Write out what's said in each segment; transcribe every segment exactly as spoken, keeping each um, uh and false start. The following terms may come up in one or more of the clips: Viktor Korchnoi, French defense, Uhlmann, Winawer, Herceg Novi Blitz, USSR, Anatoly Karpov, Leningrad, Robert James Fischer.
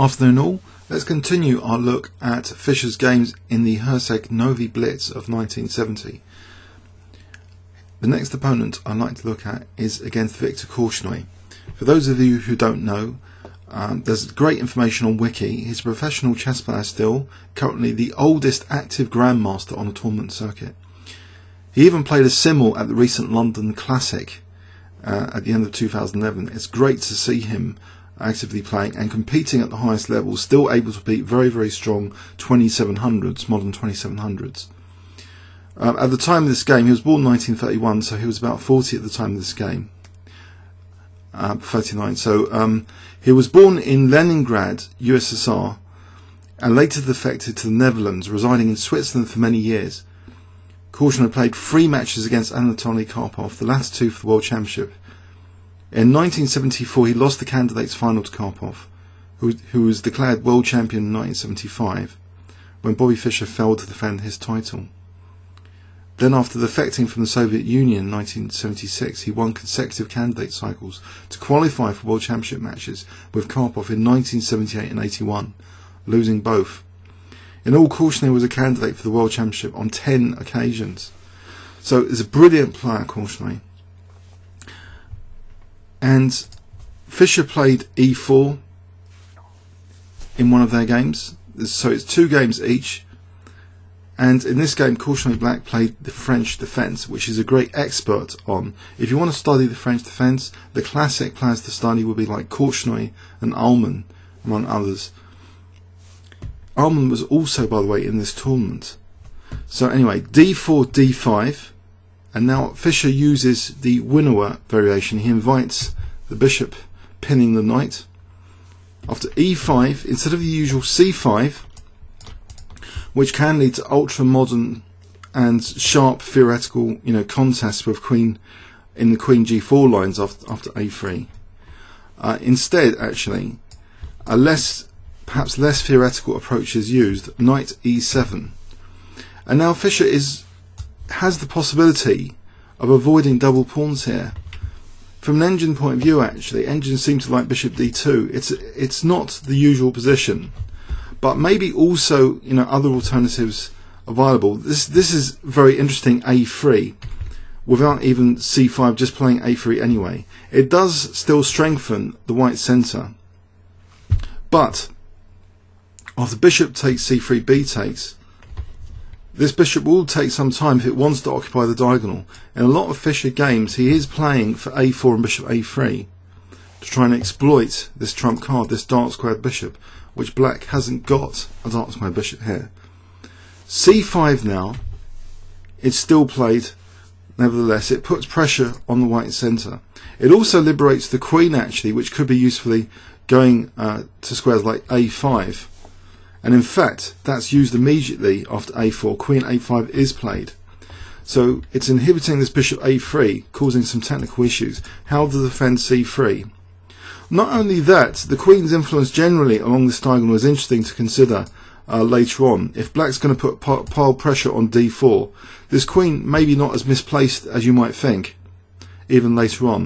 Afternoon all, let's continue our look at Fischer's games in the Herceg Novi Blitz of nineteen seventy. The next opponent I'd like to look at is against Viktor Korchnoi. For those of you who don't know, um, there's great information on Wiki. He's a professional chess player still, currently the oldest active grandmaster on the tournament circuit. He even played a simul at the recent London Classic uh, at the end of two thousand eleven. It's great to see him actively playing and competing at the highest level, still able to beat very, very strong twenty-seven hundreds, modern twenty-seven hundreds. Um, at the time of this game, he was born nineteen thirty-one, so he was about forty at the time of this game, uh, thirty-nine. So um, he was born in Leningrad, U S S R, and later defected to the Netherlands, residing in Switzerland for many years. Korchnoi played three matches against Anatoly Karpov, the last two for the World Championship. In nineteen seventy-four, he lost the candidates final to Karpov, who, who was declared world champion in nineteen seventy-five, when Bobby Fischer failed to defend his title. Then, after defecting from the Soviet Union in nineteen seventy-six, he won consecutive candidate cycles to qualify for world championship matches with Karpov in nineteen seventy-eight and eighty-one, losing both. In all, Korchnoi was a candidate for the world championship on ten occasions. So, he's a brilliant player, Korchnoi. And Fischer played e four in one of their games, so it's two games each. And in this game, Korchnoi Black played the French defense, which is a great expert on. If you want to study the French defense, the classic players to study would be like Korchnoi and Uhlmann, among others. Uhlmann was also, by the way, in this tournament. So anyway, d four, d five. And now Fischer uses the Winawer variation. He invites the bishop, pinning the knight. After e five, instead of the usual c five, which can lead to ultra-modern and sharp theoretical, you know, contests with queen in the queen g four lines after, after a three. Uh, instead, actually, a less, perhaps less theoretical approach is used, knight e seven. And now Fischer is... has the possibility of avoiding double pawns here. From an engine point of view, actually, engines seem to like bishop d two. It's it's not the usual position, but maybe also, you know, other alternatives available. This this is very interesting, a three, without even c five, just playing a three anyway. It does still strengthen the white centre, but after bishop takes c three, b takes. This bishop will take some time if it wants to occupy the diagonal. In a lot of Fischer games, he is playing for a four and bishop a three to try and exploit this trump card, this dark squared bishop, which Black hasn't got a dark squared bishop here. c five now, it's still played, nevertheless. It puts pressure on the white centre. It also liberates the queen, actually, which could be usefully going uh, to squares like a five. And in fact, that's used immediately after a four. Queen a five is played. So it's inhibiting this bishop a three, causing some technical issues. How to defend c three? Not only that, the queen's influence generally along this diagonal is interesting to consider uh, later on. If Black's going to put pile pressure on d four, this queen may be not as misplaced as you might think, even later on.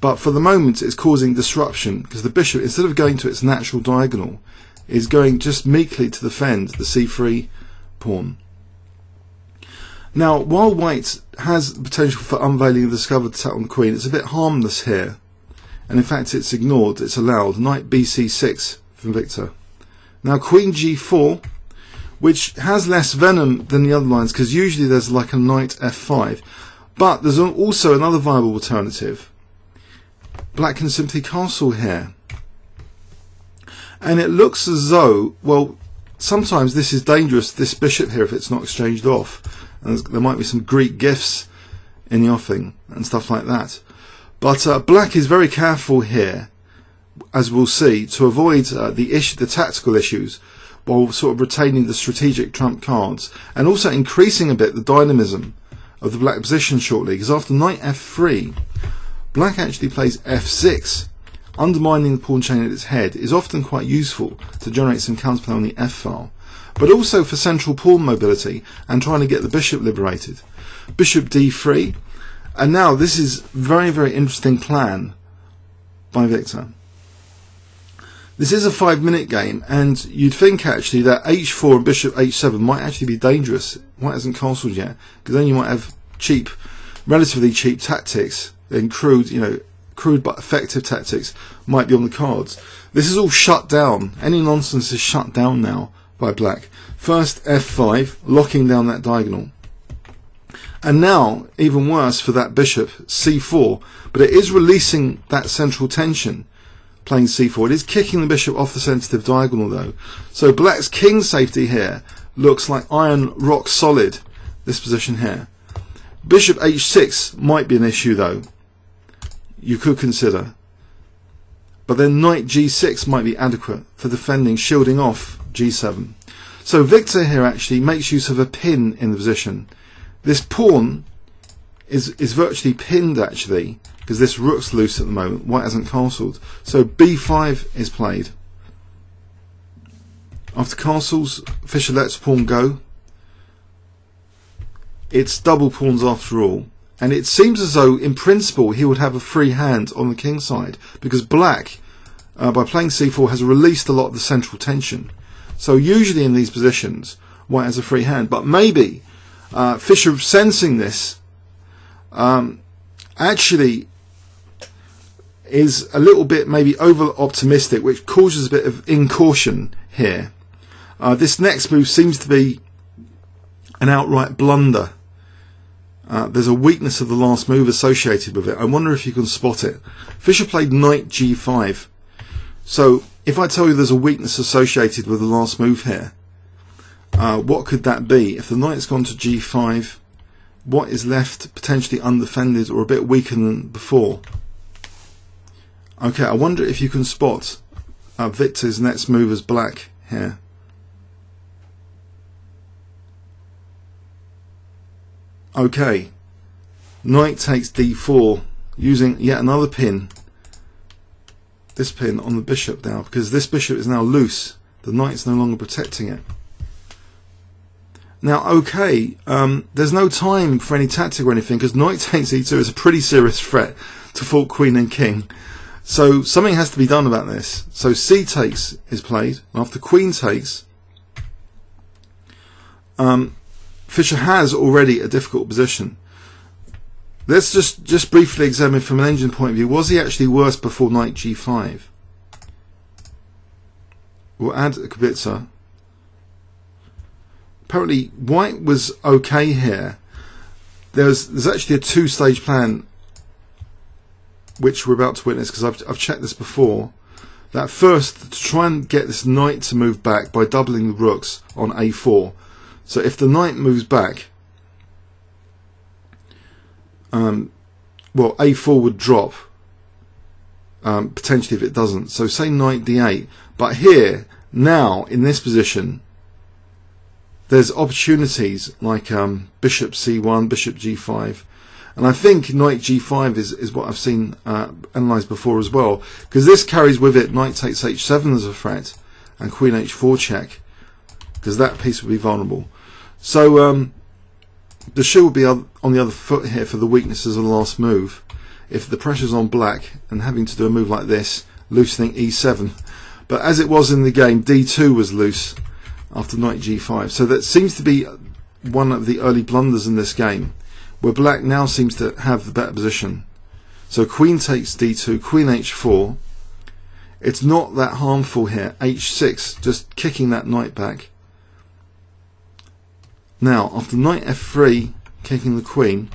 But for the moment, it's causing disruption, because the bishop, instead of going to its natural diagonal, is going just meekly to defend the c three pawn. Now, while White has the potential for unveiling a discovered attack on the queen, it's a bit harmless here, and in fact it's ignored, it's allowed. Knight b c six from Victor. Now queen g four, which has less venom than the other lines, because usually there's like a knight f five, but there's also another viable alternative. Black can simply castle here. And it looks as though, well, sometimes this is dangerous, this bishop here, if it's not exchanged off. And there might be some Greek gifts in the offing and stuff like that. But uh, Black is very careful here, as we'll see, to avoid uh, the issue, the tactical issues, while sort of retaining the strategic trump cards. And also increasing a bit the dynamism of the black position shortly. Because after knight f three, Black actually plays f six. Undermining the pawn chain at its head is often quite useful to generate some counterplay on the f-file, but also for central pawn mobility and trying to get the bishop liberated. Bishop d three, and now this is very, very interesting plan by Victor. This is a five minute game, and you'd think actually that h four and bishop h seven might actually be dangerous. White hasn't castled yet, because then you might have cheap, relatively cheap tactics, and crude, you know, crude but effective tactics might be on the cards. This is all shut down. Any nonsense is shut down now by black. First f five, locking down that diagonal. And now, even worse for that bishop, c four, but it is releasing that central tension, playing c four. It is kicking the bishop off the sensitive diagonal though. So black's king safety here looks like iron rock solid, this position here. Bishop h six might be an issue though, you could consider. But then knight g six might be adequate for defending, shielding off g seven. So Viktor here actually makes use of a pin in the position. This pawn is is virtually pinned actually, because this rook's loose at the moment. White hasn't castled, so b five is played. After castles, Fischer lets pawn go. It's double pawns after all, and it seems as though in principle he would have a free hand on the king side, because black, uh, by playing c four, has released a lot of the central tension. So usually in these positions, white has a free hand, but maybe. Uh, Fischer sensing this um, actually is a little bit maybe over optimistic, which causes a bit of incaution here. Uh, this next move seems to be an outright blunder. Uh, there's a weakness of the last move associated with it. I wonder if you can spot it. Fischer played knight g five. So if I tell you there's a weakness associated with the last move here, Uh, what could that be? If the knight's gone to g five, what is left potentially undefended or a bit weaker than before? Okay, I wonder if you can spot uh, Viktor's next move as black here. Okay, knight takes d four, using yet another pin, this pin on the bishop now, because this bishop is now loose. The knight's no longer protecting it. Now, okay, um, there's no time for any tactic or anything, because knight takes e two is a pretty serious threat to fork queen and king. So something has to be done about this. So c takes is played, and after queen takes, um, Fischer has already a difficult position. Let's just, just briefly examine from an engine point of view, was he actually worse before knight g five? We'll add a Kubica. Apparently white was okay here. There's, there's actually a two-stage plan which we're about to witness, because I've, I've checked this before. That first, to try and get this knight to move back by doubling the rooks on a four. So if the knight moves back, um, well, a four would drop, um, potentially if it doesn't. So say knight d eight. But here, now, in this position, there's opportunities like um, bishop c one, bishop g five, and I think knight g five is, is what I've seen uh, analysed before as well, because this carries with it knight takes h seven as a threat, and queen h four check, because that piece would be vulnerable. So um, the shoe will be on the other foot here for the weaknesses of the last move. If the pressure's on black, and having to do a move like this, loosening e seven, but as it was in the game, d two was loose after knight g five. So that seems to be one of the early blunders in this game, where black now seems to have the better position. So queen takes d two, queen h four. It's not that harmful here. h six, just kicking that knight back. Now, after knight f three, kicking the queen,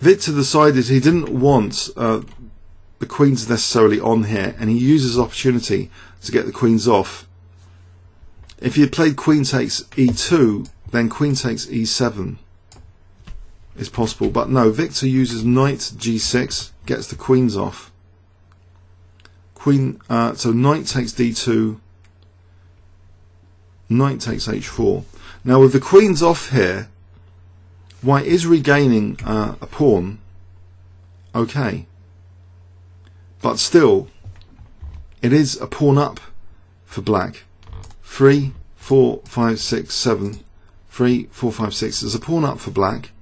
Viktor decided he didn't want uh, the queens necessarily on here, and he uses opportunity to get the queens off. If he had played queen takes e two, then queen takes e seven is possible. But no, Viktor uses knight g six, gets the queens off. Queen, uh, so knight takes d two, knight takes h four. Now with the queens off here, white is regaining uh, a pawn. Okay, but still, it is a pawn up for black. Three, four, five, six, seven. Three, four, five, six. There's a pawn up for black,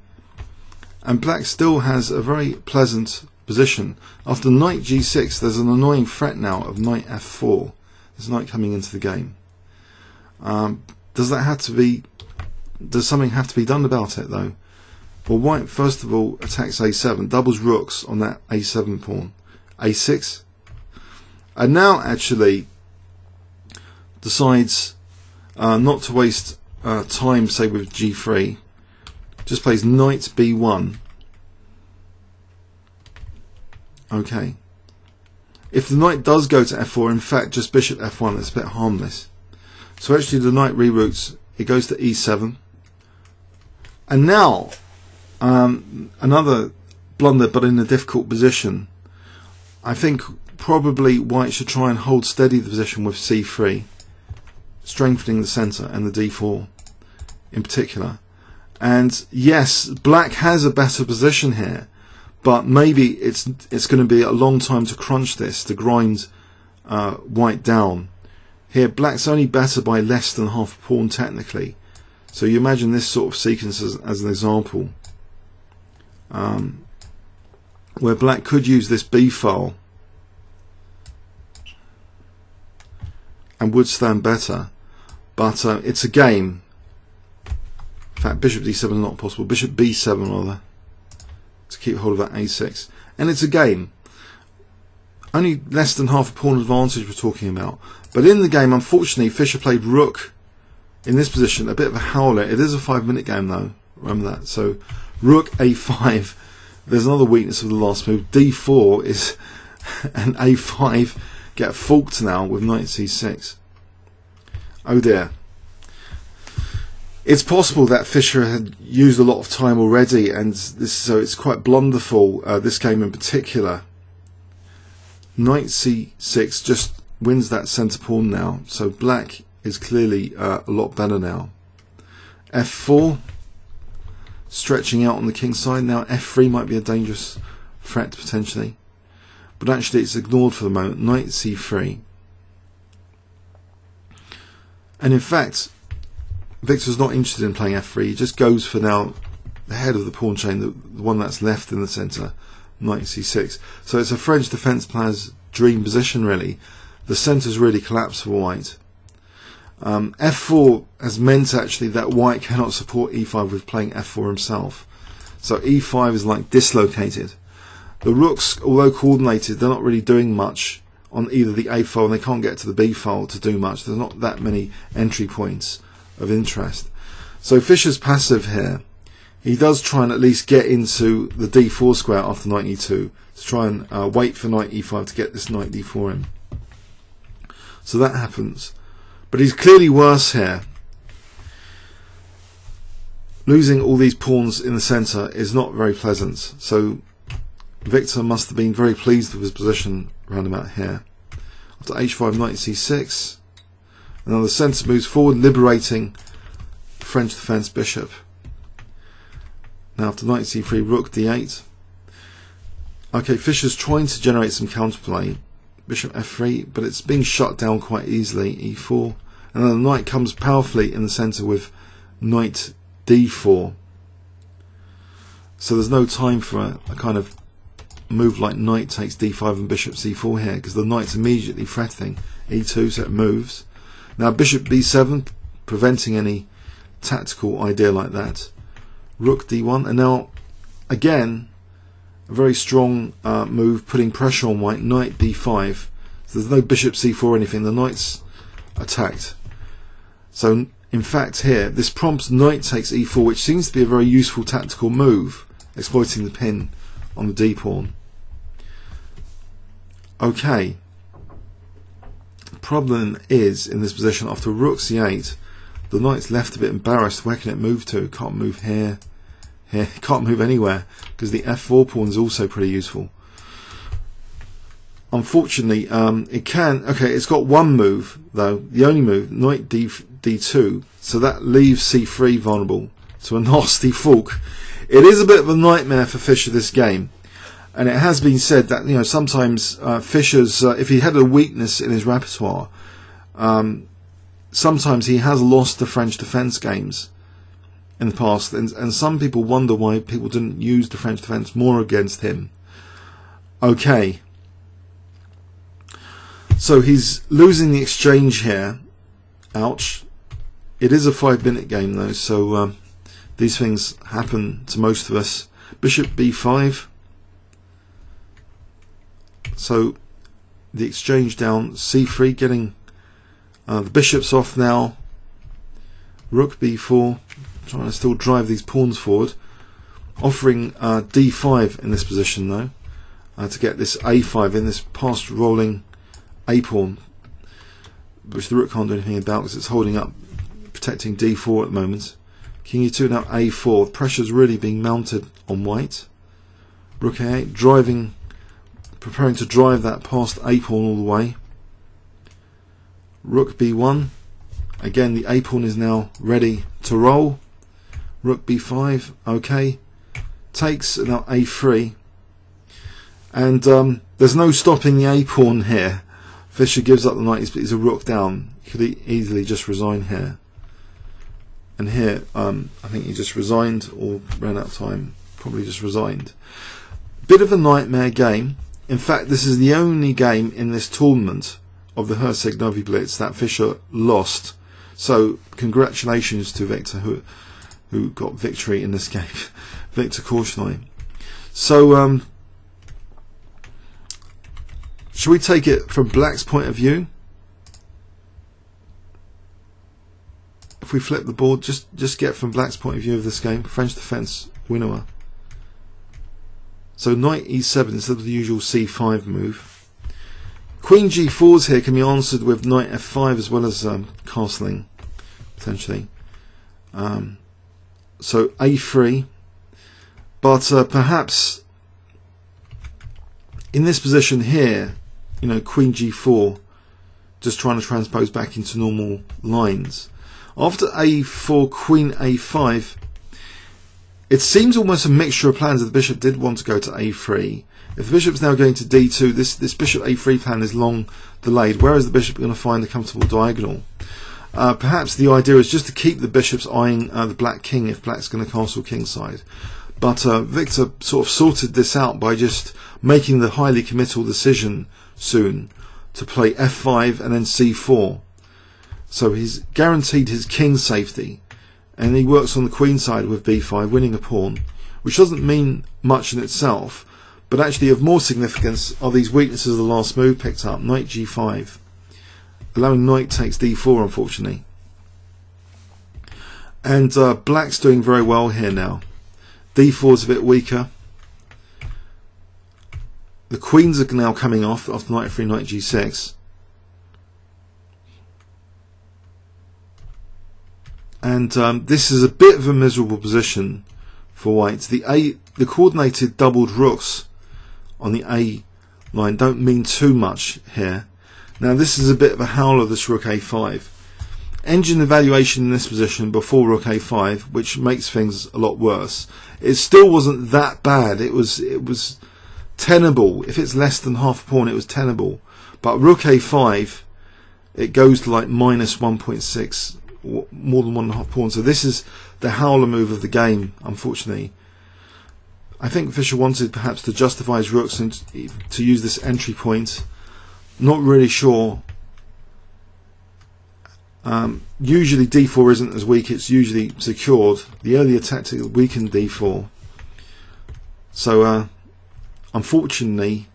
and black still has a very pleasant position. After knight g six, there's an annoying threat now of knight f four. There's knight coming into the game. Um, does that have to be? Does something have to be done about it though? Well, white first of all attacks a seven, doubles rooks on that a seven pawn, a six, and now actually decides uh, not to waste uh, time, say with g three. Just plays knight b one. Okay. If the knight does go to f four, in fact just bishop f one, it's a bit harmless. So actually the knight reroutes, it goes to e seven. And now, um, another blunder but in a difficult position. I think probably white should try and hold steady the position with c three, strengthening the centre and the d four in particular. And yes, black has a better position here, but maybe it's it's going to be a long time to crunch this, to grind uh, white down. Here, black's only better by less than half a pawn technically. So you imagine this sort of sequence as, as an example, um, where black could use this b file and would stand better. But uh, it's a game. In fact, bishop d seven is not possible. Bishop b seven rather, to keep hold of that a six. And it's a game. Only less than half a pawn advantage we're talking about. But in the game, unfortunately, Fischer played rook in this position. A bit of a howler. It is a five-minute game, though. Remember that. So rook a five. There's another weakness of the last move. d four is an a five. Get forked now with knight c six. Oh dear. It's possible that Fischer had used a lot of time already, and this, so it's quite blunderful, uh, this game in particular. Knight c six just wins that centre pawn now, so black is clearly uh, a lot better now. f four, stretching out on the king side. Now f three might be a dangerous threat potentially, but actually it's ignored for the moment. Knight c three. And in fact, Victor's not interested in playing f three, he just goes for now the head of the pawn chain, the, the one that's left in the centre, knight c six. So it's a French defence player's dream position really. The centre's really collapsed for white. Um, f four has meant actually that white cannot support e five with playing f four himself. So e five is like dislocated. The rooks, although coordinated, they're not really doing much on either the a file, and they can't get to the b file to do much. There's not that many entry points of interest. So Fischer's passive here. He does try and at least get into the d four square after knight e two to try and uh, wait for knight e five to get this knight d four in. So that happens. But he's clearly worse here. Losing all these pawns in the centre is not very pleasant. So Viktor must have been very pleased with his position round about here. After h five, knight c six. Now the centre moves forward, liberating French defence bishop. Now after knight c three, rook d eight. Okay, Fischer's trying to generate some counterplay. Bishop f three, but it's being shut down quite easily, e four. And then the knight comes powerfully in the centre with knight d four. So there's no time for a, a kind of move like knight takes d five and bishop c four here, because the knight's immediately threatening e two, so it moves. Now bishop b seven, preventing any tactical idea like that. Rook d one, and now again a very strong uh, move, putting pressure on white. Knight d five, so there's no bishop c four or anything. The knight's attacked. So in fact here, this prompts knight takes e four, which seems to be a very useful tactical move, exploiting the pin on the d pawn. Okay. Problem is, in this position, after rook c eight, the knight's left a bit embarrassed. Where can it move to? Can't move here, here, can't move anywhere, because the f four pawn is also pretty useful. Unfortunately, um, it can, okay, it's got one move though, the only move, knight D, d2, so that leaves c three vulnerable to a nasty fork. It is a bit of a nightmare for Fischer, this game. And it has been said that, you know, sometimes uh, Fischer's, uh, if he had a weakness in his repertoire, um, sometimes he has lost the French defence games in the past. And, and some people wonder why people didn't use the French defence more against him. Okay. So he's losing the exchange here. Ouch. It is a five-minute game, though, so um, these things happen to most of us. Bishop b five. So the exchange down c three, getting uh, the bishops off now. Rook b four, trying to still drive these pawns forward. Offering uh, d five in this position, though, uh, to get this a five in, this past rolling a pawn, which the rook can't do anything about because it's holding up, protecting d four at the moment. King e two, now a four. Pressure's really being mounted on white. Rook a eight, driving, preparing to drive that past a pawn all the way. Rook b one. Again, the a pawn is now ready to roll. Rook b five. Okay, takes, now a three, and um, there's no stopping the a pawn here. Fischer gives up the knight, but he's a rook down. He could e easily just resign here, and here um, I think he just resigned or ran out of time. Probably just resigned. Bit of a nightmare game. In fact, this is the only game in this tournament of the Herceg Novi Blitz that Fischer lost. So congratulations to Viktor, who who got victory in this game, Viktor Korchnoi. So um, should we take it from black's point of view? If we flip the board, just just get from black's point of view of this game. French defense, Winawer. So knight e seven instead of the usual c five move. Queen g fours here can be answered with knight f five as well as um, castling potentially. Um, So a three, but uh, perhaps in this position here, you know, Queen g four, just trying to transpose back into normal lines. After a four, Queen a five, it seems almost a mixture of plans. If the bishop did want to go to a three, if the bishop's now going to d two, this this bishop a three plan is long delayed. Where is the bishop going to find a comfortable diagonal? Uh, perhaps the idea is just to keep the bishops eyeing uh, the black king if black's going to castle kingside. But uh, Viktor sort of sorted this out by just making the highly committal decision soon to play f five and then c four. So he's guaranteed his king's safety, and he works on the queen side with b five, winning a pawn, which doesn't mean much in itself, but actually of more significance are these weaknesses of the last move picked up, knight g five. Allowing knight takes d four, unfortunately, and uh, black's doing very well here now. d four is a bit weaker. The queens are now coming off after knight f three, knight g six, and um, this is a bit of a miserable position for white. The a the coordinated doubled rooks on the a line don't mean too much here. Now this is a bit of a howler, this rook a five. Engine evaluation in this position before rook a five, which makes things a lot worse. It still wasn't that bad. It was it was tenable. If it's less than half a pawn, it was tenable. But rook a five, it goes to like minus one point six, more than one and a half pawn. So this is the howler move of the game, unfortunately. I think Fischer wanted perhaps to justify his rooks and to use this entry point. Not really sure. Um, usually d four isn't as weak, it's usually secured. The earlier tactic weakened d four. So uh, unfortunately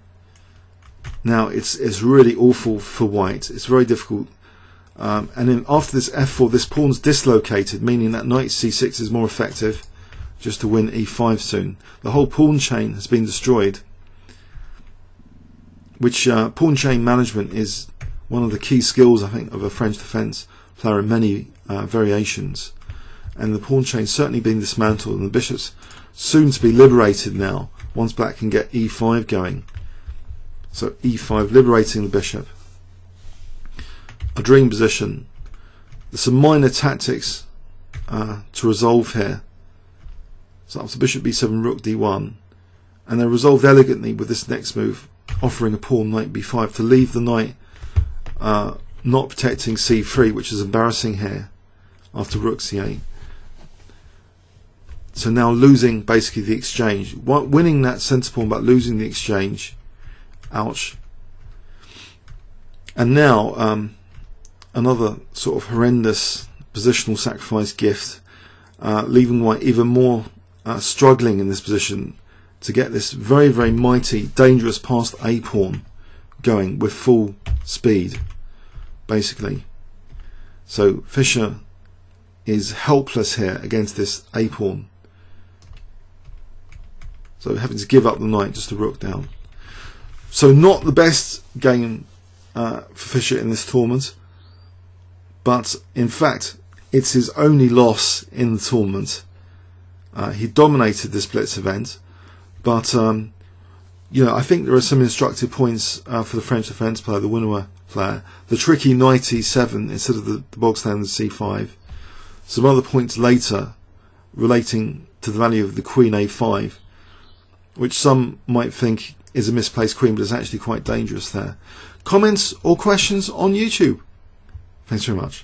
now it's it's really awful for white. It's very difficult. Um, and then after this f four, this pawn's dislocated, meaning that knight c six is more effective just to win e five soon. The whole pawn chain has been destroyed, which uh, pawn chain management is one of the key skills, I think, of a French defense player in many uh, variations. And the pawn chain certainly being dismantled, and the bishops soon to be liberated now once black can get e five going. So e five, liberating the bishop. A dream position. There's some minor tactics uh, to resolve here. So after bishop b seven, rook d one, and they're resolved elegantly with this next move, offering a pawn, knight b five, to leave the knight uh, not protecting c three, which is embarrassing here after rook c eight. So now losing basically the exchange, winning that centre pawn but losing the exchange, Ouch. And now um, another sort of horrendous positional sacrifice gift, uh, leaving White even more uh, struggling in this position to get this very, very mighty, dangerous passed A pawn going with full speed, basically. So Fischer is helpless here against this A pawn. So having to give up the knight just to rook down. So not the best game uh, for Fischer in this tournament, but in fact it's his only loss in the tournament. Uh, he dominated this Blitz event, but um, you know, I think there are some instructive points uh, for the French defense player, the Winawer player. The tricky knight e seven instead of the, the bog standard c five. Some other points later relating to the value of the queen a five. Which some might think is a misplaced queen, but it's actually quite dangerous there. Comments or questions on YouTube? Thanks very much.